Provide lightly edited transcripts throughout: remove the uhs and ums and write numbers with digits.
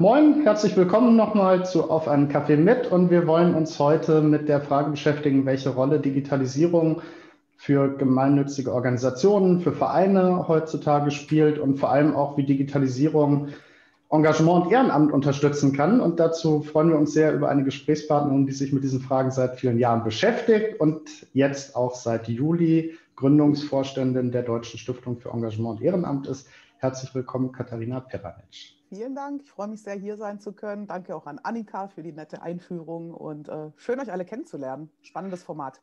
Moin, herzlich willkommen nochmal zu Auf einen Kaffee mit, und wir wollen uns heute mit der Frage beschäftigen, welche Rolle Digitalisierung für gemeinnützige Organisationen, für Vereine heutzutage spielt und vor allem auch, wie Digitalisierung Engagement und Ehrenamt unterstützen kann. Und dazu freuen wir uns sehr über eine Gesprächspartnerin, die sich mit diesen Fragen seit vielen Jahren beschäftigt und jetzt auch seit Juli Gründungsvorständin der Deutschen Stiftung für Engagement und Ehrenamt ist. Herzlich willkommen, Katarina Peranić. Vielen Dank, ich freue mich sehr, hier sein zu können. Danke auch an Annika für die nette Einführung und schön, euch alle kennenzulernen. Spannendes Format.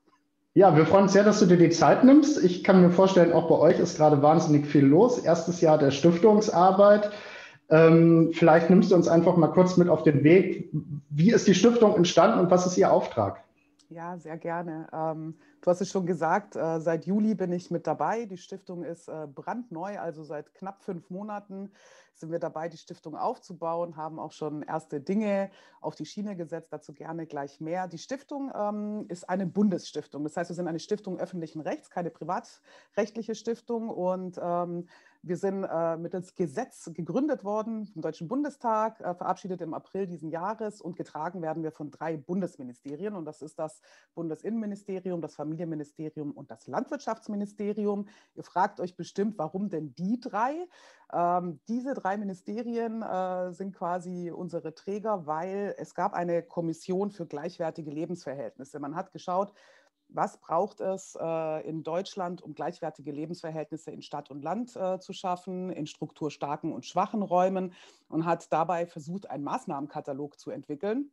Ja, wir freuen uns sehr, dass du dir die Zeit nimmst. Ich kann mir vorstellen, auch bei euch ist gerade wahnsinnig viel los. Erstes Jahr der Stiftungsarbeit. Vielleicht nimmst du uns einfach mal kurz mit auf den Weg. Wie ist die Stiftung entstanden und was ist ihr Auftrag? Ja, sehr gerne. Du hast es schon gesagt, seit Juli bin ich mit dabei. Die Stiftung ist brandneu, also seit knapp 5 Monaten sind wir dabei, die Stiftung aufzubauen, haben auch schon erste Dinge auf die Schiene gesetzt, dazu gerne gleich mehr. Die Stiftung ist eine Bundesstiftung, das heißt, wir sind eine Stiftung öffentlichen Rechts, keine privatrechtliche Stiftung, und wir sind mittels Gesetz gegründet worden vom Deutschen Bundestag, verabschiedet im April diesen Jahres, und getragen werden wir von 3 Bundesministerien, und das ist das Bundesinnenministerium, das Familienministerium und das Landwirtschaftsministerium. Ihr fragt euch bestimmt, warum denn die 3? Diese 3 Ministerien sind quasi unsere Träger, weil es gab eine Kommission für gleichwertige Lebensverhältnisse. Man hat geschaut, was braucht es in Deutschland, um gleichwertige Lebensverhältnisse in Stadt und Land zu schaffen, in strukturstarken und schwachen Räumen, und hat dabei versucht, einen Maßnahmenkatalog zu entwickeln.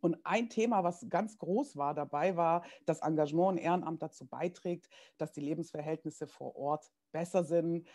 Und ein Thema, was ganz groß war dabei, war, dass Engagement und Ehrenamt dazu beiträgt, dass die Lebensverhältnisse vor Ort besser sind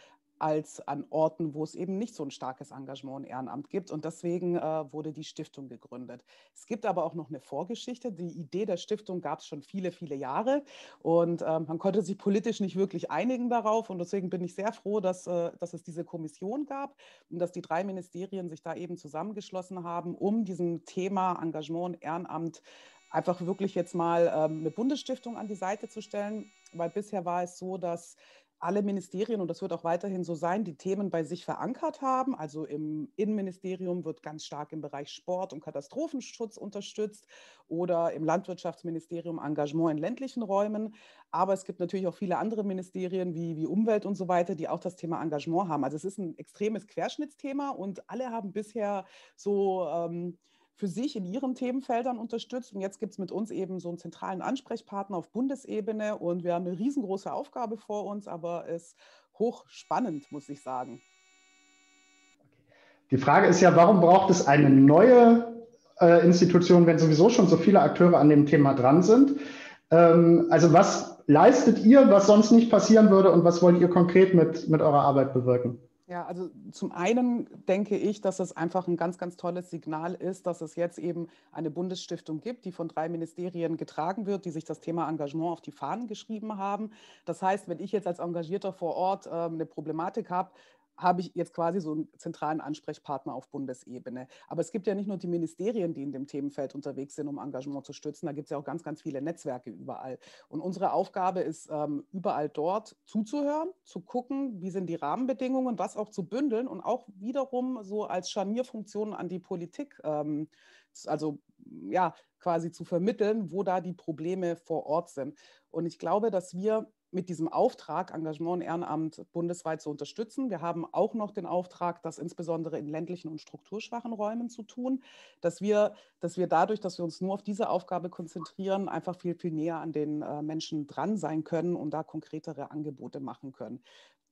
als an Orten, wo es eben nicht so ein starkes Engagement und Ehrenamt gibt. Und deswegen wurde die Stiftung gegründet. Es gibt aber auch noch eine Vorgeschichte. Die Idee der Stiftung gab es schon viele, viele Jahre. Und man konnte sich politisch nicht wirklich einigen darauf. Und deswegen bin ich sehr froh, dass es diese Kommission gab und dass die 3 Ministerien sich da eben zusammengeschlossen haben, um diesem Thema Engagement und Ehrenamt einfach wirklich jetzt mal eine Bundesstiftung an die Seite zu stellen. Weil bisher war es so, dass alle Ministerien, und das wird auch weiterhin so sein, die Themen bei sich verankert haben. Also im Innenministerium wird ganz stark im Bereich Sport und Katastrophenschutz unterstützt, oder im Landwirtschaftsministerium Engagement in ländlichen Räumen. Aber es gibt natürlich auch viele andere Ministerien wie Umwelt und so weiter, die auch das Thema Engagement haben. Also es ist ein extremes Querschnittsthema, und alle haben bisher so für sich in ihren Themenfeldern unterstützt. Und jetzt gibt es mit uns eben so einen zentralen Ansprechpartner auf Bundesebene, und wir haben eine riesengroße Aufgabe vor uns, aber es ist hochspannend, muss ich sagen. Die Frage ist ja, warum braucht es eine neue Institution, wenn sowieso schon so viele Akteure an dem Thema dran sind? Also was leistet ihr, was sonst nicht passieren würde, und was wollt ihr konkret mit eurer Arbeit bewirken? Ja, also zum einen denke ich, dass es einfach ein ganz, ganz tolles Signal ist, dass es jetzt eben eine Bundesstiftung gibt, die von 3 Ministerien getragen wird, die sich das Thema Engagement auf die Fahnen geschrieben haben. Das heißt, wenn ich jetzt als Engagierter vor Ort eine Problematik habe ich jetzt quasi so einen zentralen Ansprechpartner auf Bundesebene. Aber es gibt ja nicht nur die Ministerien, die in dem Themenfeld unterwegs sind, um Engagement zu stützen. Da gibt es ja auch ganz, ganz viele Netzwerke überall. Und unsere Aufgabe ist, überall dort zuzuhören, zu gucken, wie sind die Rahmenbedingungen, was auch zu bündeln und auch wiederum so als Scharnierfunktion an die Politik, also ja, quasi zu vermitteln, wo da die Probleme vor Ort sind. Und ich glaube, dass wir mit diesem Auftrag, Engagement und Ehrenamt bundesweit zu unterstützen. Wir haben auch noch den Auftrag, das insbesondere in ländlichen und strukturschwachen Räumen zu tun, dass wir dadurch, dass wir uns nur auf diese Aufgabe konzentrieren, einfach viel, viel näher an den Menschen dran sein können und da konkretere Angebote machen können,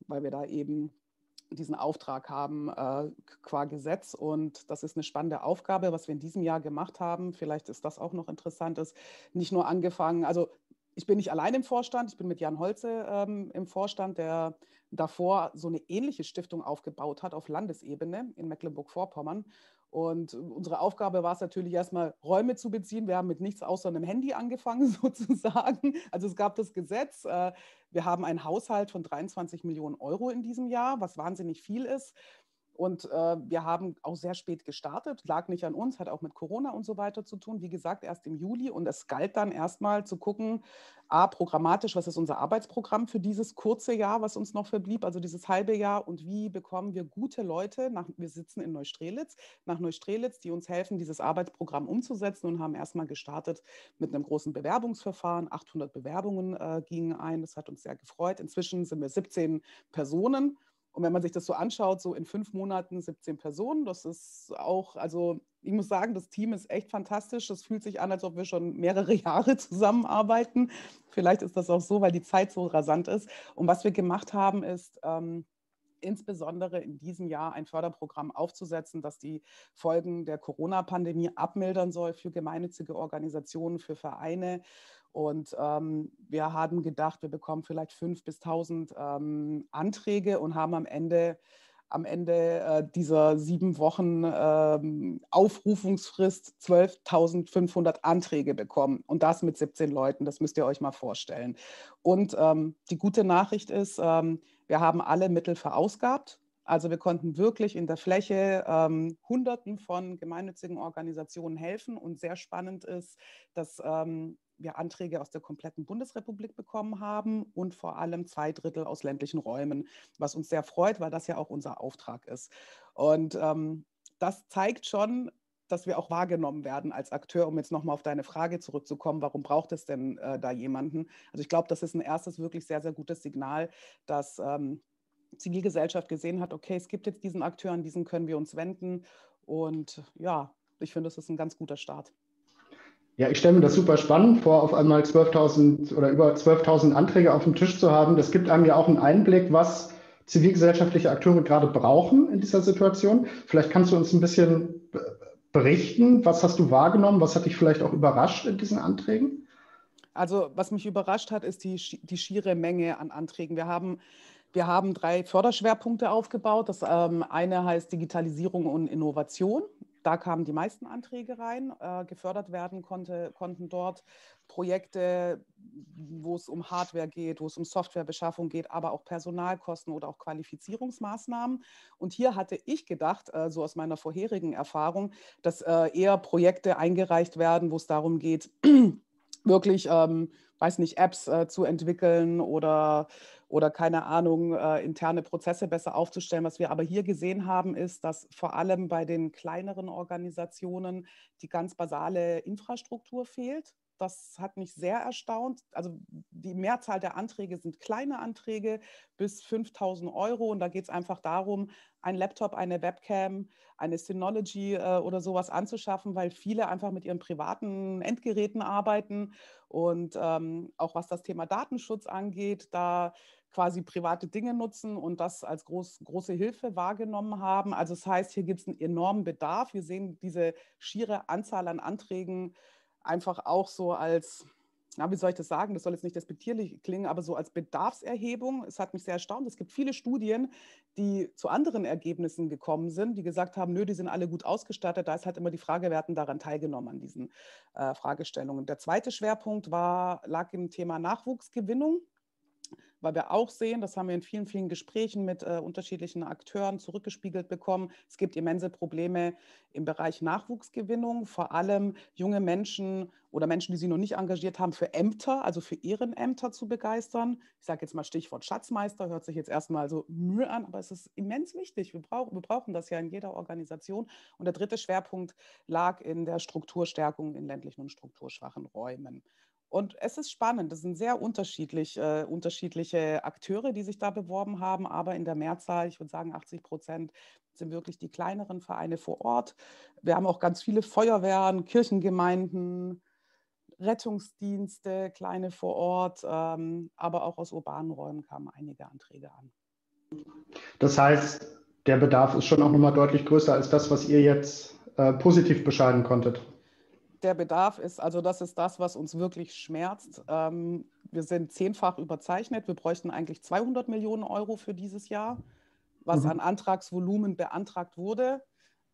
weil wir da eben diesen Auftrag haben qua Gesetz, und das ist eine spannende Aufgabe, was wir in diesem Jahr gemacht haben. Vielleicht ist das auch noch interessant, ist nicht nur angefangen, also Ich bin nicht allein im Vorstand, ich bin mit Jan Holze im Vorstand, der davor so eine ähnliche Stiftung aufgebaut hat auf Landesebene in Mecklenburg-Vorpommern. Und unsere Aufgabe war es natürlich erstmal, Räume zu beziehen. Wir haben mit nichts außer einem Handy angefangen sozusagen. Also es gab das Gesetz. Wir haben einen Haushalt von 23 Millionen Euro in diesem Jahr, was wahnsinnig viel ist. Und wir haben auch sehr spät gestartet, lag nicht an uns, hat auch mit Corona und so weiter zu tun. Wie gesagt, erst im Juli, und es galt dann erstmal zu gucken, programmatisch, was ist unser Arbeitsprogramm für dieses kurze Jahr, was uns noch verblieb, also dieses halbe Jahr, und wie bekommen wir gute Leute, wir sitzen in Neustrelitz, nach Neustrelitz, die uns helfen, dieses Arbeitsprogramm umzusetzen, und haben erstmal gestartet mit einem großen Bewerbungsverfahren. 800 Bewerbungen gingen ein, das hat uns sehr gefreut. Inzwischen sind wir 17 Personen. Und wenn man sich das so anschaut, so in 5 Monaten 17 Personen, das ist auch, also ich muss sagen, das Team ist echt fantastisch. Das fühlt sich an, als ob wir schon mehrere Jahre zusammenarbeiten. Vielleicht ist das auch so, weil die Zeit so rasant ist. Und was wir gemacht haben, ist insbesondere in diesem Jahr ein Förderprogramm aufzusetzen, das die Folgen der Corona-Pandemie abmildern soll für gemeinnützige Organisationen, für Vereine. Und wir haben gedacht, wir bekommen vielleicht 5.000 bis 1.000 Anträge und haben am Ende dieser 7 Wochen Aufrufungsfrist 12.500 Anträge bekommen. Und das mit 17 Leuten, das müsst ihr euch mal vorstellen. Und die gute Nachricht ist, wir haben alle Mittel verausgabt. Also wir konnten wirklich in der Fläche Hunderten von gemeinnützigen Organisationen helfen. Und sehr spannend ist, dass wir Anträge aus der kompletten Bundesrepublik bekommen haben und vor allem 2 Drittel aus ländlichen Räumen, was uns sehr freut, weil das ja auch unser Auftrag ist. Und das zeigt schon, dass wir auch wahrgenommen werden als Akteur, um jetzt nochmal auf deine Frage zurückzukommen, warum braucht es denn da jemanden? Also ich glaube, das ist ein erstes wirklich sehr, sehr gutes Signal, dass Zivilgesellschaft gesehen hat, okay, es gibt jetzt diesen Akteur, an diesen können wir uns wenden. Und ja, ich finde, das ist ein ganz guter Start. Ja, ich stelle mir das super spannend vor, auf einmal 12.000 oder über 12.000 Anträge auf dem Tisch zu haben. Das gibt einem ja auch einen Einblick, was zivilgesellschaftliche Akteure gerade brauchen in dieser Situation. Vielleicht kannst du uns ein bisschen berichten, was hast du wahrgenommen, was hat dich vielleicht auch überrascht in diesen Anträgen? Also was mich überrascht hat, ist die schiere Menge an Anträgen. Wir haben 3 Förderschwerpunkte aufgebaut. Das eine heißt Digitalisierung und Innovation. Da kamen die meisten Anträge rein. Gefördert werden konnten dort Projekte, wo es um Hardware geht, wo es um Softwarebeschaffung geht, aber auch Personalkosten oder auch Qualifizierungsmaßnahmen. Und hier hatte ich gedacht, so aus meiner vorherigen Erfahrung, dass eher Projekte eingereicht werden, wo es darum geht, wirklich, weiß nicht, Apps zu entwickeln oder keine Ahnung, interne Prozesse besser aufzustellen. Was wir aber hier gesehen haben, ist, dass vor allem bei den kleineren Organisationen die ganz basale Infrastruktur fehlt. Das hat mich sehr erstaunt. Also die Mehrzahl der Anträge sind kleine Anträge bis 5.000 Euro. Und da geht es einfach darum, einen Laptop, eine Webcam, eine Synology oder sowas anzuschaffen, weil viele einfach mit ihren privaten Endgeräten arbeiten. Und auch was das Thema Datenschutz angeht, da quasi private Dinge nutzen und das als große Hilfe wahrgenommen haben. Also das heißt, hier gibt es einen enormen Bedarf. Wir sehen diese schiere Anzahl an Anträgen einfach auch so als, na, wie soll ich das sagen, das soll jetzt nicht despektierlich klingen, aber so als Bedarfserhebung. Es hat mich sehr erstaunt. Es gibt viele Studien, die zu anderen Ergebnissen gekommen sind, die gesagt haben, nö, die sind alle gut ausgestattet. Da ist halt immer die Frage, wer hat denn daran teilgenommen an diesen Fragestellungen. Der zweite Schwerpunkt lag im Thema Nachwuchsgewinnung, weil wir auch sehen, das haben wir in vielen, vielen Gesprächen mit unterschiedlichen Akteuren zurückgespiegelt bekommen, es gibt immense Probleme im Bereich Nachwuchsgewinnung, vor allem junge Menschen oder Menschen, die sich noch nicht engagiert haben, für Ämter, also für Ehrenämter zu begeistern. Ich sage jetzt mal Stichwort Schatzmeister, hört sich jetzt erstmal so Mühe an, aber es ist immens wichtig. Wir brauchen das ja in jeder Organisation. Und der dritte Schwerpunkt lag in der Strukturstärkung in ländlichen und strukturschwachen Räumen. Und es ist spannend, das sind sehr unterschiedliche Akteure, die sich da beworben haben, aber in der Mehrzahl, ich würde sagen 80% sind wirklich die kleineren Vereine vor Ort. Wir haben auch ganz viele Feuerwehren, Kirchengemeinden, Rettungsdienste, kleine vor Ort, aber auch aus urbanen Räumen kamen einige Anträge an. Das heißt, der Bedarf ist schon auch nochmal deutlich größer als das, was ihr jetzt positiv bescheiden konntet. der Bedarf ist, also das ist das, was uns wirklich schmerzt. Wir sind 10-fach überzeichnet. Wir bräuchten eigentlich 200 Millionen Euro für dieses Jahr, was an Antragsvolumen beantragt wurde.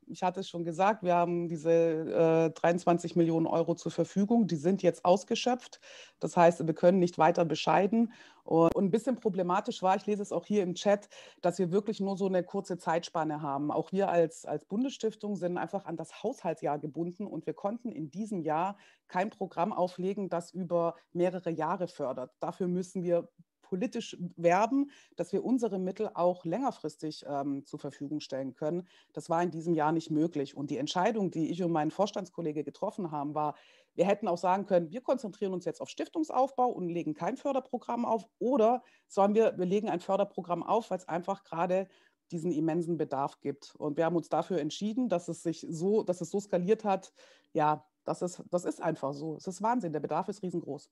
Ich hatte es schon gesagt, wir haben diese 23 Millionen Euro zur Verfügung. Die sind jetzt ausgeschöpft. Das heißt, wir können nicht weiter bescheiden. Und ein bisschen problematisch war, ich lese es auch hier im Chat, dass wir wirklich nur so eine kurze Zeitspanne haben. Auch wir als Bundesstiftung sind einfach an das Haushaltsjahr gebunden und wir konnten in diesem Jahr kein Programm auflegen, das über mehrere Jahre fördert. Dafür müssen wir politisch werben, dass wir unsere Mittel auch längerfristig zur Verfügung stellen können. Das war in diesem Jahr nicht möglich. Und die Entscheidung, die ich und mein Vorstandskollege getroffen haben, war, wir hätten auch sagen können, wir konzentrieren uns jetzt auf Stiftungsaufbau und legen kein Förderprogramm auf. Oder sollen wir legen ein Förderprogramm auf, weil es einfach gerade diesen immensen Bedarf gibt. Und wir haben uns dafür entschieden, dass es so skaliert hat. Ja, das ist einfach so. Es ist Wahnsinn. Der Bedarf ist riesengroß.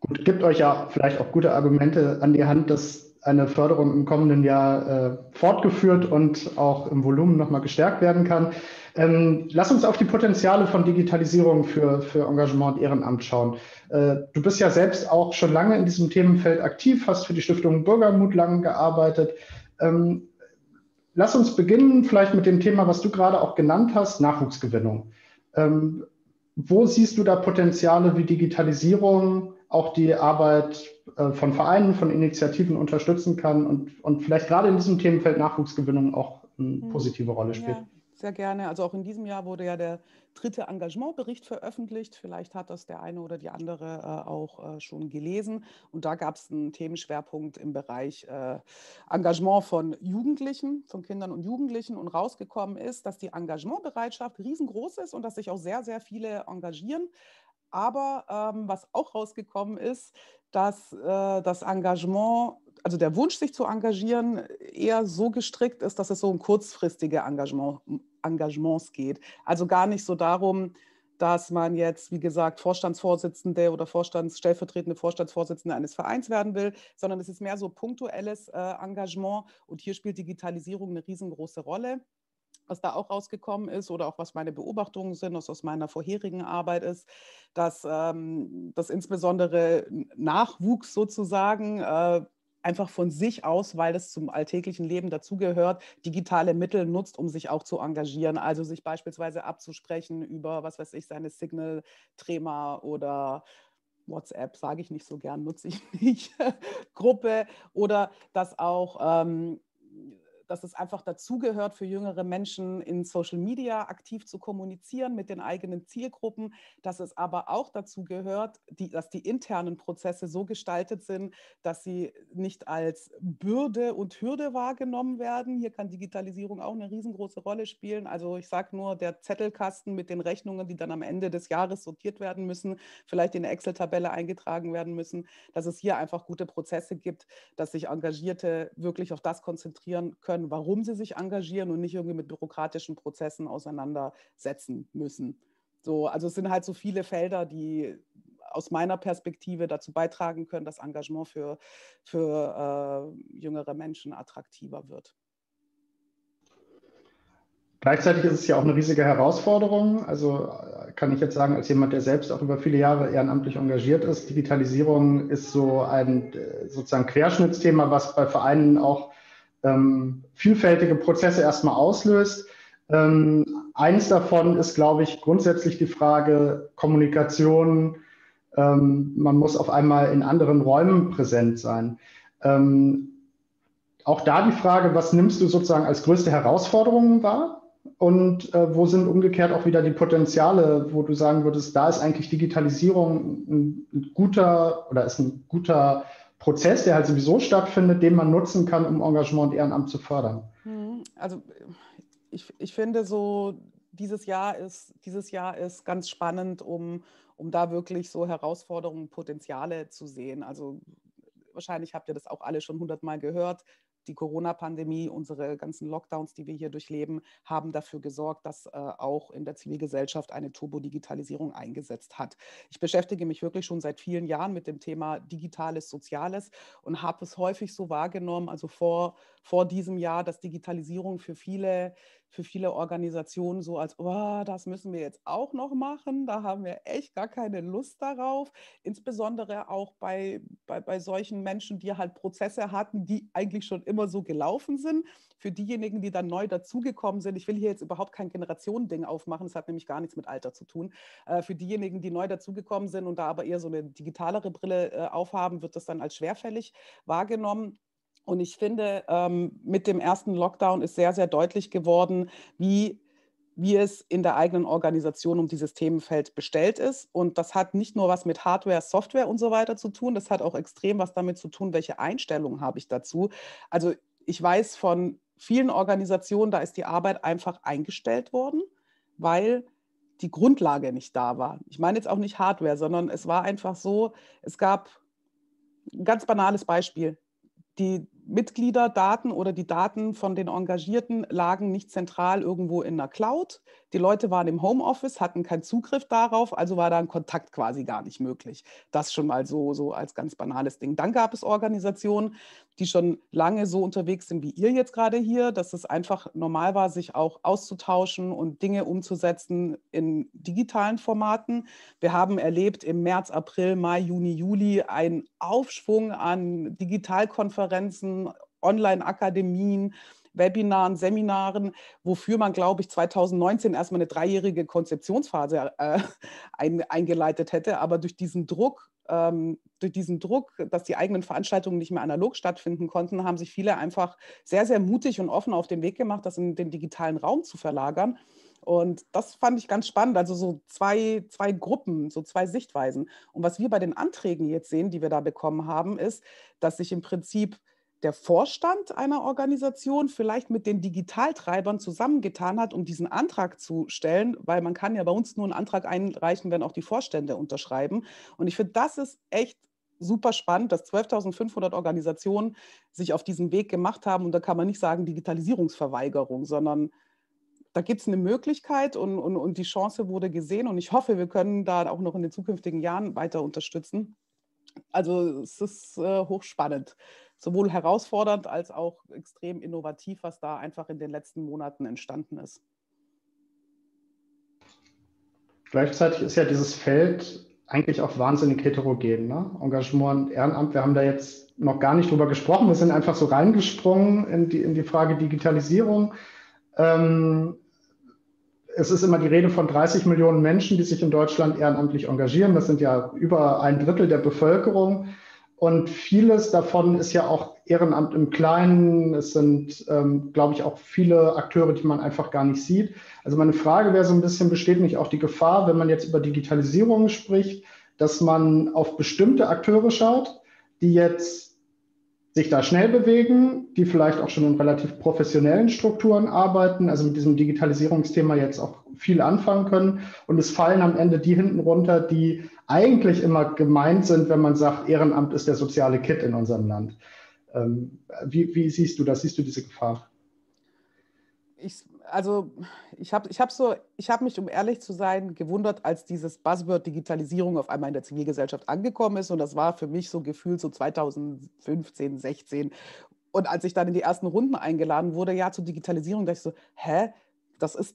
Gut, gibt euch ja vielleicht auch gute Argumente an die Hand, dass eine Förderung im kommenden Jahr fortgeführt und auch im Volumen nochmal gestärkt werden kann. Lass uns auf die Potenziale von Digitalisierung für Engagement und Ehrenamt schauen. Du bist ja selbst auch schon lange in diesem Themenfeld aktiv, hast für die Stiftung Bürgermut lange gearbeitet. Lass uns beginnen vielleicht mit dem Thema, was du gerade auch genannt hast, Nachwuchsgewinnung. Wo siehst du da Potenziale, wie Digitalisierung auch die Arbeit von Vereinen, von Initiativen unterstützen kann und vielleicht gerade in diesem Themenfeld Nachwuchsgewinnung auch eine positive Rolle spielt? Ja, sehr gerne. Also auch in diesem Jahr wurde ja der 3. Engagementbericht veröffentlicht. Vielleicht hat das der eine oder die andere auch schon gelesen. Und da gab es einen Themenschwerpunkt im Bereich Engagement von Jugendlichen, von Kindern und Jugendlichen. Und rausgekommen ist, dass die Engagementbereitschaft riesengroß ist und dass sich auch sehr, sehr viele engagieren. Aber was auch rausgekommen ist, dass das Engagement, also der Wunsch, sich zu engagieren, eher so gestrickt ist, dass es so um kurzfristige Engagements geht. Also gar nicht so darum, dass man jetzt, wie gesagt, Vorstandsvorsitzende oder stellvertretende Vorstandsvorsitzende eines Vereins werden will, sondern es ist mehr so punktuelles Engagement. Und hier spielt Digitalisierung eine riesengroße Rolle. Was da auch rausgekommen ist oder auch was meine Beobachtungen sind, was aus meiner vorherigen Arbeit ist, dass insbesondere Nachwuchs sozusagen einfach von sich aus, weil es zum alltäglichen Leben dazugehört, digitale Mittel nutzt, um sich auch zu engagieren. Also sich beispielsweise abzusprechen über, was weiß ich, seine Signal-Trema oder WhatsApp, sage ich nicht so gern, nutze ich nicht, Gruppe oder dass auch dass es einfach dazugehört, für jüngere Menschen in Social Media aktiv zu kommunizieren mit den eigenen Zielgruppen, dass es aber auch dazugehört, dass die internen Prozesse so gestaltet sind, dass sie nicht als Bürde und Hürde wahrgenommen werden. Hier kann Digitalisierung auch eine riesengroße Rolle spielen. Also ich sage nur, der Zettelkasten mit den Rechnungen, die dann am Ende des Jahres sortiert werden müssen, vielleicht in eine Excel-Tabelle eingetragen werden müssen, dass es hier einfach gute Prozesse gibt, dass sich Engagierte wirklich auf das konzentrieren können, warum sie sich engagieren und nicht irgendwie mit bürokratischen Prozessen auseinandersetzen müssen. So, also es sind halt so viele Felder, die aus meiner Perspektive dazu beitragen können, dass Engagement für jüngere Menschen attraktiver wird. Gleichzeitig ist es ja auch eine riesige Herausforderung. Also kann ich jetzt sagen, als jemand, der selbst auch über viele Jahre ehrenamtlich engagiert ist, Digitalisierung ist so ein sozusagen Querschnittsthema, was bei Vereinen auch vielfältige Prozesse erstmal auslöst. Eines davon ist, glaube ich, grundsätzlich die Frage Kommunikation. Man muss auf einmal in anderen Räumen präsent sein. Auch da die Frage, was nimmst du sozusagen als größte Herausforderung wahr? Und wo sind umgekehrt auch wieder die Potenziale, wo du sagen würdest, da ist eigentlich Digitalisierung ein guter Prozess, der halt sowieso stattfindet, den man nutzen kann, um Engagement und Ehrenamt zu fördern? Also ich finde so, dieses Jahr ist ganz spannend, um da wirklich so Herausforderungen, Potenziale zu sehen. Also wahrscheinlich habt ihr das auch alle schon 100-mal gehört. die Corona-Pandemie, unsere ganzen Lockdowns, die wir hier durchleben, haben dafür gesorgt, dass auch in der Zivilgesellschaft eine Turbo-Digitalisierung eingesetzt hat. Ich beschäftige mich wirklich schon seit vielen Jahren mit dem Thema Digitales, Soziales und habe es häufig so wahrgenommen, also vor diesem Jahr, dass Digitalisierung für viele Organisationen so als, oh, das müssen wir jetzt auch noch machen, da haben wir echt gar keine Lust darauf, insbesondere auch bei solchen Menschen, die halt Prozesse hatten, die eigentlich schon immer so gelaufen sind. Für diejenigen, die dann neu dazugekommen sind, ich will hier jetzt überhaupt kein Generationending aufmachen, das hat nämlich gar nichts mit Alter zu tun. Für diejenigen, die neu dazugekommen sind und da aber eher so eine digitalere Brille aufhaben, wird das dann als schwerfällig wahrgenommen. Und ich finde, mit dem ersten Lockdown ist sehr, sehr deutlich geworden, wie es in der eigenen Organisation um dieses Themenfeld bestellt ist. Und das hat nicht nur was mit Hardware, Software und so weiter zu tun, das hat auch extrem was damit zu tun, welche Einstellung habe ich dazu. Also ich weiß von vielen Organisationen, da ist die Arbeit einfach eingestellt worden, weil die Grundlage nicht da war. Ich meine jetzt auch nicht Hardware, sondern es war einfach so, es gab ein ganz banales Beispiel. Die Mitgliederdaten oder die Daten von den Engagierten lagen nicht zentral irgendwo in der Cloud. Die Leute waren im Homeoffice, hatten keinen Zugriff darauf, also war da ein Kontakt quasi gar nicht möglich. Das schon mal so als ganz banales Ding. Dann gab es Organisationen, die schon lange so unterwegs sind wie ihr jetzt gerade hier, dass es einfach normal war, sich auch auszutauschen und Dinge umzusetzen in digitalen Formaten. Wir haben erlebt im März, April, Mai, Juni, Juli einen Aufschwung an Digitalkonferenzen, Online-Akademien, Webinaren, Seminaren, wofür man, glaube ich, 2019 erstmal eine 3-jährige Konzeptionsphase eingeleitet hätte. Aber durch diesen Druck, dass die eigenen Veranstaltungen nicht mehr analog stattfinden konnten, haben sich viele einfach sehr, sehr mutig und offen auf den Weg gemacht, das in den digitalen Raum zu verlagern. Und das fand ich ganz spannend, also so zwei Gruppen, so zwei Sichtweisen. Und was wir bei den Anträgen jetzt sehen, die wir da bekommen haben, ist, dass sich im Prinzip der Vorstand einer Organisation vielleicht mit den Digitaltreibern zusammengetan hat, um diesen Antrag zu stellen, weil man kann ja bei uns nur einen Antrag einreichen, wenn auch die Vorstände unterschreiben. Und ich finde, das ist echt super spannend, dass 12.500 Organisationen sich auf diesen Weg gemacht haben. Und da kann man nicht sagen Digitalisierungsverweigerung, sondern da gibt es eine Möglichkeit und die Chance wurde gesehen. Und ich hoffe, wir können da auch noch in den zukünftigen Jahren weiter unterstützen. Also es ist hochspannend. Sowohl herausfordernd als auch extrem innovativ, was da einfach in den letzten Monaten entstanden ist. Gleichzeitig ist ja dieses Feld eigentlich auch wahnsinnig heterogen, ne? Engagement und Ehrenamt, wir haben da jetzt noch gar nicht drüber gesprochen, wir sind einfach so reingesprungen in die Frage Digitalisierung. Es ist immer die Rede von 30 Millionen Menschen, die sich in Deutschland ehrenamtlich engagieren. Das sind ja über ein Drittel der Bevölkerung. Und vieles davon ist ja auch Ehrenamt im Kleinen. Es sind, glaube ich, auch viele Akteure, die man einfach gar nicht sieht. Also meine Frage wäre so ein bisschen, besteht nicht auch die Gefahr, wenn man jetzt über Digitalisierung spricht, dass man auf bestimmte Akteure schaut, die jetzt sich da schnell bewegen, die vielleicht auch schon in relativ professionellen Strukturen arbeiten, also mit diesem Digitalisierungsthema jetzt auch viel anfangen können. Und es fallen am Ende die hinten runter, die eigentlich immer gemeint sind, wenn man sagt, Ehrenamt ist der soziale Kitt in unserem Land. Wie siehst du das? Siehst du diese Gefahr? Ich habe mich, um ehrlich zu sein, gewundert, als dieses Buzzword Digitalisierung auf einmal in der Zivilgesellschaft angekommen ist. Und das war für mich so gefühlt so 2015, 16. Und als ich dann in die ersten Runden eingeladen wurde, ja, zur Digitalisierung, dachte ich so, hä?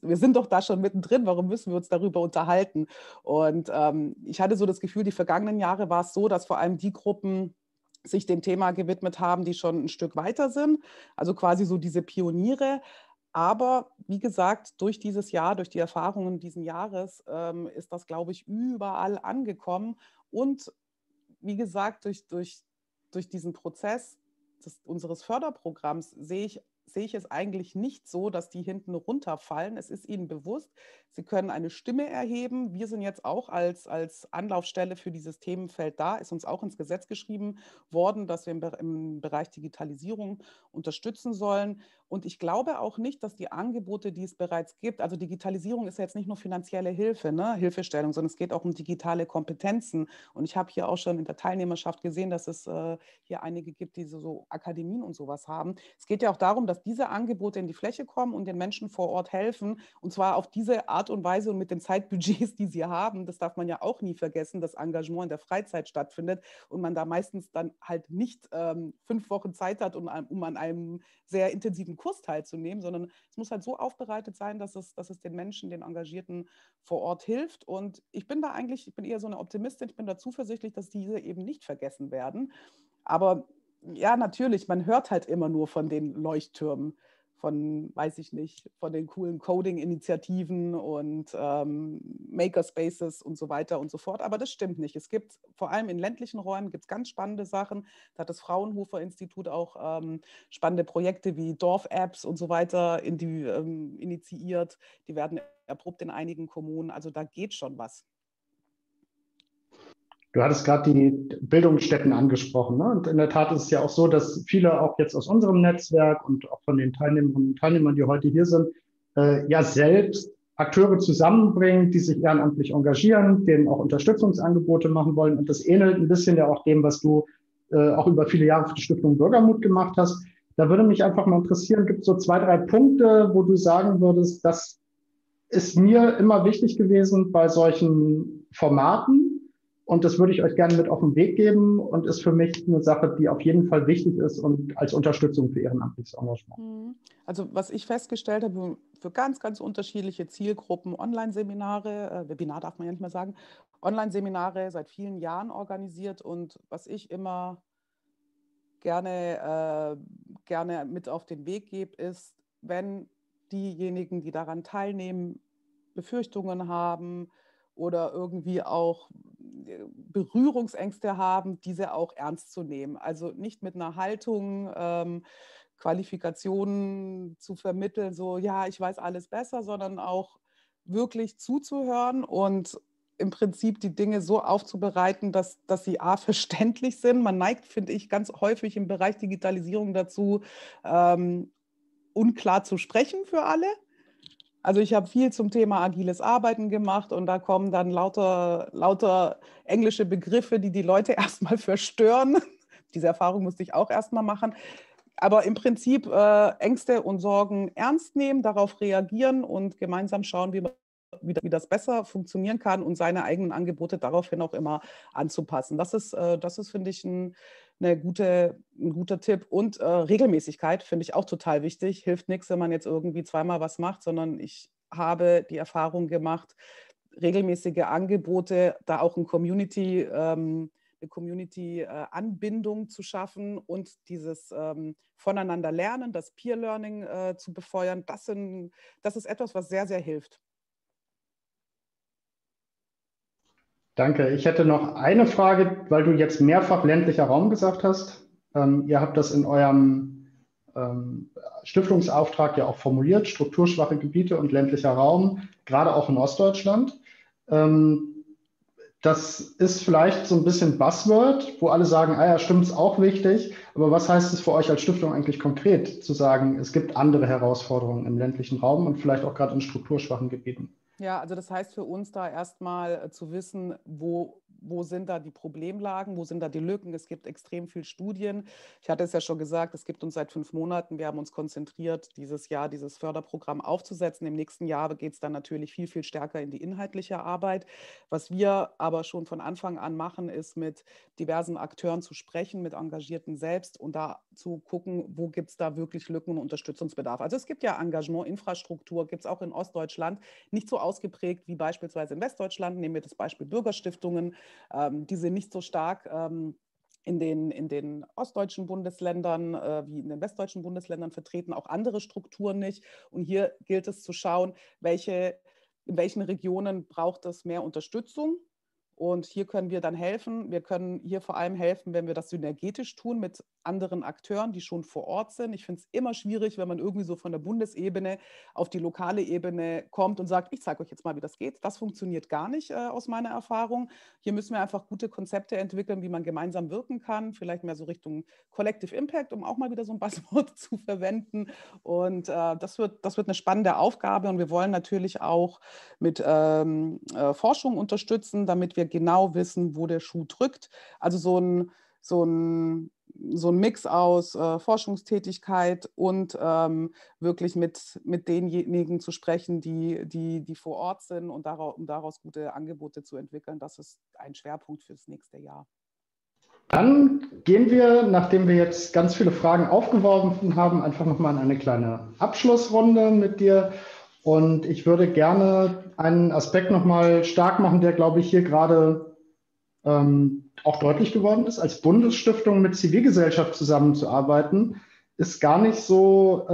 Wir sind doch da schon mittendrin, warum müssen wir uns darüber unterhalten? Und ich hatte so das Gefühl, die vergangenen Jahre war es so, dass vor allem die Gruppen sich dem Thema gewidmet haben, die schon ein Stück weiter sind, also quasi so diese Pioniere. Aber wie gesagt, durch dieses Jahr, durch die Erfahrungen dieses Jahres ist das, glaube ich, überall angekommen. Und wie gesagt, durch diesen Prozess unseres Förderprogramms sehe ich sehe ich es eigentlich nicht so, dass die hinten runterfallen. Es ist ihnen bewusst, sie können eine Stimme erheben. Wir sind jetzt auch als Anlaufstelle für dieses Themenfeld da. Ist uns auch ins Gesetz geschrieben worden, dass wir im Bereich Digitalisierung unterstützen sollen. Und ich glaube auch nicht, dass die Angebote, die es bereits gibt, also Digitalisierung ist ja jetzt nicht nur finanzielle Hilfe, ne? Hilfestellung, sondern es geht auch um digitale Kompetenzen. Und ich habe hier auch schon in der Teilnehmerschaft gesehen, dass es hier einige gibt, die so Akademien und sowas haben. Es geht ja auch darum, dass diese Angebote in die Fläche kommen und den Menschen vor Ort helfen. Und zwar auf diese Art und Weise und mit den Zeitbudgets, die sie haben. Das darf man ja auch nie vergessen, dass Engagement in der Freizeit stattfindet und man da meistens dann halt nicht 5 Wochen Zeit hat, um an einem sehr intensiven Kurs teilzunehmen, sondern es muss halt so aufbereitet sein, dass es den Menschen, den Engagierten vor Ort hilft. Und ich bin eher so eine Optimistin, ich bin da zuversichtlich, dass diese eben nicht vergessen werden. Aber ja, natürlich, man hört halt immer nur von den Leuchttürmen, von den coolen Coding-Initiativen und Makerspaces und so weiter und so fort. Aber das stimmt nicht. Es gibt vor allem in ländlichen Räumen gibt's ganz spannende Sachen. Da hat das Fraunhofer-Institut auch spannende Projekte wie Dorf-Apps und so weiter initiiert. Die werden erprobt in einigen Kommunen. Also da geht schon was. Du hattest gerade die Bildungsstätten angesprochen, ne? Und in der Tat ist es ja auch so, dass viele auch jetzt aus unserem Netzwerk und auch von den Teilnehmerinnen und Teilnehmern, die heute hier sind, ja selbst Akteure zusammenbringen, die sich ehrenamtlich engagieren, denen auch Unterstützungsangebote machen wollen. Und das ähnelt ein bisschen ja auch dem, was du auch über viele Jahre für die Stiftung Bürgermut gemacht hast. Da würde mich einfach mal interessieren, gibt es so 2, 3 Punkte, wo du sagen würdest, das ist mir immer wichtig gewesen bei solchen Formaten? Und das würde ich euch gerne mit auf den Weg geben und ist für mich eine Sache, die auf jeden Fall wichtig ist und als Unterstützung für ehrenamtliches Engagement. Also was ich festgestellt habe, für ganz, ganz unterschiedliche Zielgruppen, Online-Seminare, Webinar darf man ja nicht mehr sagen, Online-Seminare seit vielen Jahren organisiert. Und was ich immer gerne mit auf den Weg gebe, ist, wenn diejenigen, die daran teilnehmen, Befürchtungen haben oder irgendwie auch Berührungsängste haben, diese auch ernst zu nehmen. Also nicht mit einer Haltung, Qualifikationen zu vermitteln, so ja, ich weiß alles besser, sondern auch wirklich zuzuhören und im Prinzip die Dinge so aufzubereiten, dass sie a, verständlich sind. Man neigt, finde ich, ganz häufig im Bereich Digitalisierung dazu, unklar zu sprechen für alle. Also ich habe viel zum Thema agiles Arbeiten gemacht und da kommen dann lauter englische Begriffe, die Leute erstmal verstören. Diese Erfahrung musste ich auch erstmal machen. Aber im Prinzip Ängste und Sorgen ernst nehmen, darauf reagieren und gemeinsam schauen, wie das besser funktionieren kann und seine eigenen Angebote daraufhin auch immer anzupassen. Das ist finde ich, ein guter Tipp. Und Regelmäßigkeit finde ich auch total wichtig. Hilft nichts, wenn man jetzt irgendwie zweimal was macht, sondern ich habe die Erfahrung gemacht, regelmäßige Angebote, da auch eine Community-Anbindung zu schaffen und dieses voneinander lernen, das Peer-Learning zu befeuern, das ist etwas, was sehr, sehr hilft. Danke. Ich hätte noch eine Frage, weil du jetzt mehrfach ländlicher Raum gesagt hast. Ihr habt das in eurem Stiftungsauftrag ja auch formuliert, strukturschwache Gebiete und ländlicher Raum, gerade auch in Ostdeutschland. Das ist vielleicht so ein bisschen Buzzword, wo alle sagen, ah ja, stimmt, ist auch wichtig. Aber was heißt es für euch als Stiftung eigentlich konkret, zu sagen, es gibt andere Herausforderungen im ländlichen Raum und vielleicht auch gerade in strukturschwachen Gebieten? Ja, also das heißt für uns da erstmal zu wissen, wo sind da die Problemlagen, wo sind da die Lücken. Es gibt extrem viele Studien. Ich hatte es ja schon gesagt, es gibt uns seit 5 Monaten. Wir haben uns konzentriert, dieses Jahr dieses Förderprogramm aufzusetzen. Im nächsten Jahr geht es dann natürlich viel, viel stärker in die inhaltliche Arbeit. Was wir aber schon von Anfang an machen, ist mit diversen Akteuren zu sprechen, mit Engagierten selbst und da zu gucken, wo gibt es da wirklich Lücken und Unterstützungsbedarf. Also es gibt ja Engagement, Infrastruktur, gibt es auch in Ostdeutschland, nicht so ausgeprägt wie beispielsweise in Westdeutschland. Nehmen wir das Beispiel Bürgerstiftungen. Die sind nicht so stark in den ostdeutschen Bundesländern wie in den westdeutschen Bundesländern vertreten, auch andere Strukturen nicht. Und hier gilt es zu schauen, in welchen Regionen braucht es mehr Unterstützung Und hier können wir dann helfen. Wir können hier vor allem helfen, wenn wir das synergetisch tun mit anderen Akteuren, die schon vor Ort sind. Ich finde es immer schwierig, wenn man irgendwie so von der Bundesebene auf die lokale Ebene kommt und sagt, ich zeige euch jetzt mal, wie das geht. Das funktioniert gar nicht aus meiner Erfahrung. Hier müssen wir einfach gute Konzepte entwickeln, wie man gemeinsam wirken kann. Vielleicht mehr so Richtung Collective Impact, um auch mal wieder so ein Buzzword zu verwenden. Und das wird eine spannende Aufgabe. Und wir wollen natürlich auch mit Forschung unterstützen, damit wir genau wissen, wo der Schuh drückt. Also so ein Mix aus Forschungstätigkeit und wirklich mit denjenigen zu sprechen, die vor Ort sind und daraus gute Angebote zu entwickeln. Das ist ein Schwerpunkt für das nächste Jahr. Dann gehen wir, nachdem wir jetzt ganz viele Fragen aufgeworfen haben, einfach nochmal in eine kleine Abschlussrunde mit dir. Und ich würde gerne einen Aspekt nochmal stark machen, der, glaube ich, hier gerade auch deutlich geworden ist. Als Bundesstiftung mit Zivilgesellschaft zusammenzuarbeiten, ist gar nicht so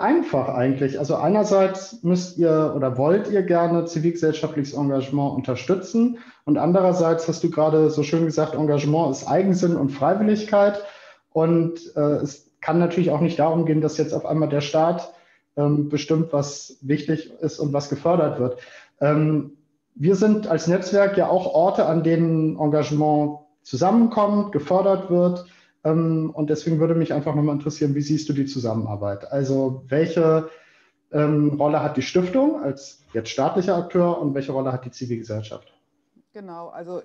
einfach eigentlich. Also einerseits müsst ihr oder wollt ihr gerne zivilgesellschaftliches Engagement unterstützen und andererseits hast du gerade so schön gesagt, Engagement ist Eigensinn und Freiwilligkeit. Und es kann natürlich auch nicht darum gehen, dass jetzt auf einmal der Staat bestimmt, was wichtig ist und was gefördert wird. Wir sind als Netzwerk ja auch Orte, an denen Engagement zusammenkommt, gefördert wird. Und deswegen würde mich einfach nochmal interessieren, wie siehst du die Zusammenarbeit? Also welche Rolle hat die Stiftung als jetzt staatlicher Akteur und welche Rolle hat die Zivilgesellschaft? Genau, also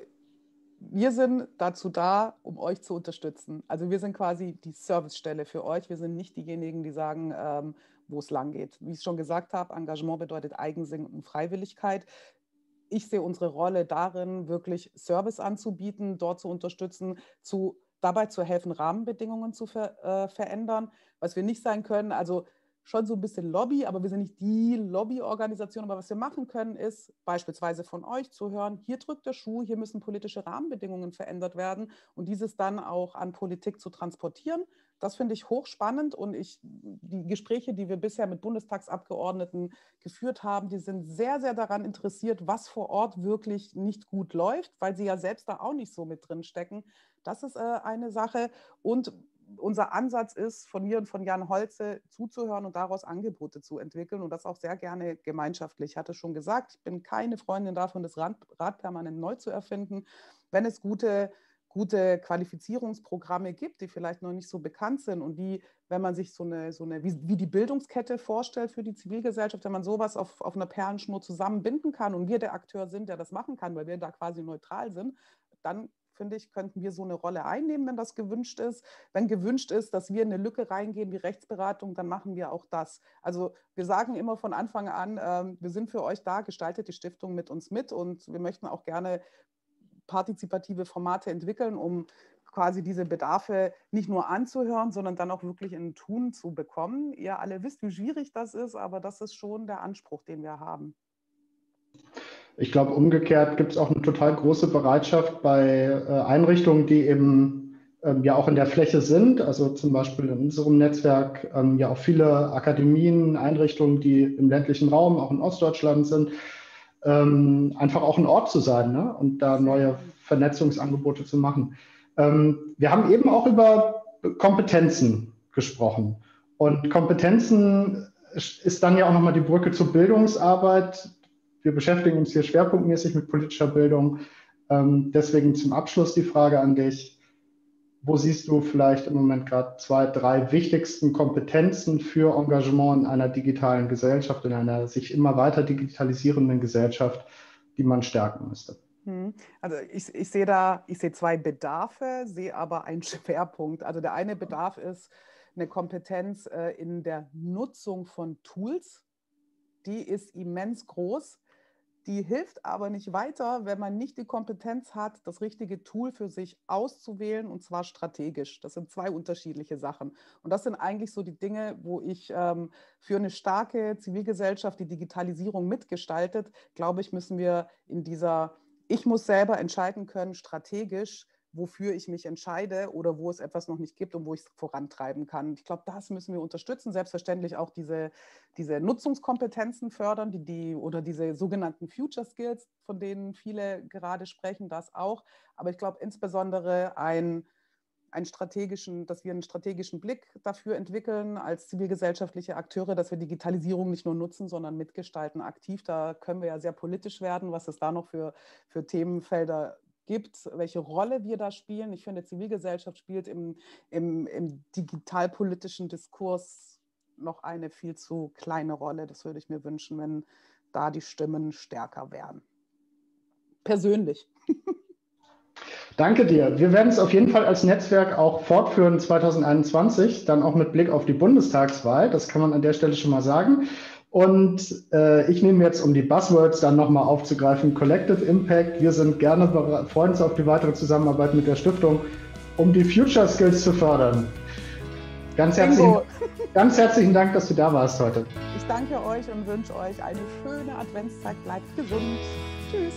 wir sind dazu da, um euch zu unterstützen. Also wir sind quasi die Servicestelle für euch. Wir sind nicht diejenigen, die sagen, wo es lang geht. Wie ich schon gesagt habe, Engagement bedeutet Eigensinn und Freiwilligkeit. Ich sehe unsere Rolle darin, wirklich Service anzubieten, dort zu unterstützen, dabei zu helfen, Rahmenbedingungen zu verändern. Was wir nicht sein können, also schon so ein bisschen Lobby, aber wir sind nicht die Lobbyorganisation. Aber was wir machen können, ist beispielsweise von euch zu hören, hier drückt der Schuh, hier müssen politische Rahmenbedingungen verändert werden und dieses dann auch an Politik zu transportieren. Das finde ich hochspannend und die Gespräche, die wir bisher mit Bundestagsabgeordneten geführt haben, die sind sehr, sehr daran interessiert, was vor Ort wirklich nicht gut läuft, weil sie ja selbst da auch nicht so mit drin stecken. Das ist eine Sache und unser Ansatz ist, von mir und von Jan Holze zuzuhören und daraus Angebote zu entwickeln und das auch sehr gerne gemeinschaftlich. Ich hatte schon gesagt, ich bin keine Freundin davon, das Rad permanent neu zu erfinden. Wenn es gute Qualifizierungsprogramme gibt, die vielleicht noch nicht so bekannt sind und die, wenn man sich so eine wie die Bildungskette vorstellt für die Zivilgesellschaft, wenn man sowas auf einer Perlenschnur zusammenbinden kann und wir der Akteur sind, der das machen kann, weil wir da quasi neutral sind, dann finde ich, könnten wir so eine Rolle einnehmen, wenn das gewünscht ist. Wenn gewünscht ist, dass wir in eine Lücke reingehen wie Rechtsberatung, dann machen wir auch das. Also wir sagen immer von Anfang an, wir sind für euch da, gestaltet die Stiftung mit uns mit und wir möchten auch gerne partizipative Formate entwickeln, um quasi diese Bedarfe nicht nur anzuhören, sondern dann auch wirklich in Tun zu bekommen. Ihr alle wisst, wie schwierig das ist, aber das ist schon der Anspruch, den wir haben. Ich glaube, umgekehrt gibt es auch eine total große Bereitschaft bei Einrichtungen, die eben ja auch in der Fläche sind, also zum Beispiel in unserem Netzwerk ja auch viele Akademien, Einrichtungen, die im ländlichen Raum, auch in Ostdeutschland sind, einfach auch ein Ort zu sein, ne? Und da neue Vernetzungsangebote zu machen. Wir haben eben auch über Kompetenzen gesprochen. Und Kompetenzen ist dann ja auch nochmal die Brücke zur Bildungsarbeit. Wir beschäftigen uns hier schwerpunktmäßig mit politischer Bildung. Deswegen zum Abschluss die Frage an dich. Wo siehst du vielleicht im Moment gerade 2, 3 wichtigsten Kompetenzen für Engagement in einer digitalen Gesellschaft, in einer sich immer weiter digitalisierenden Gesellschaft, die man stärken müsste? Also ich sehe 2 Bedarfe, sehe aber einen Schwerpunkt. Also der eine Bedarf ist eine Kompetenz in der Nutzung von Tools. Die ist immens groß. Die hilft aber nicht weiter, wenn man nicht die Kompetenz hat, das richtige Tool für sich auszuwählen und zwar strategisch. Das sind 2 unterschiedliche Sachen. Und das sind eigentlich so die Dinge, wo ich für eine starke Zivilgesellschaft die Digitalisierung mitgestaltet, glaube ich, müssen wir ich muss selber entscheiden können, strategisch, wofür ich mich entscheide oder wo es etwas noch nicht gibt und wo ich es vorantreiben kann. Ich glaube, das müssen wir unterstützen. Selbstverständlich auch diese Nutzungskompetenzen fördern, oder diese sogenannten Future Skills, von denen viele gerade sprechen, das auch. Aber ich glaube insbesondere dass wir einen strategischen Blick dafür entwickeln als zivilgesellschaftliche Akteure, dass wir Digitalisierung nicht nur nutzen, sondern mitgestalten aktiv. Da können wir ja sehr politisch werden, was es da noch für Themenfelder gibt, welche Rolle wir da spielen. Ich finde, Zivilgesellschaft spielt im digitalpolitischen Diskurs noch eine viel zu kleine Rolle. Das würde ich mir wünschen, wenn da die Stimmen stärker wären. Persönlich. Danke dir. Wir werden es auf jeden Fall als Netzwerk auch fortführen 2021, dann auch mit Blick auf die Bundestagswahl. Das kann man an der Stelle schon mal sagen. Und ich nehme jetzt, um die Buzzwords dann nochmal aufzugreifen, Collective Impact. Wir sind gerne bereit, freuen uns auf die weitere Zusammenarbeit mit der Stiftung, um die Future Skills zu fördern. Ganz herzlichen Dank, dass du da warst heute. Ich danke euch und wünsche euch eine schöne Adventszeit. Bleibt gesund. Tschüss.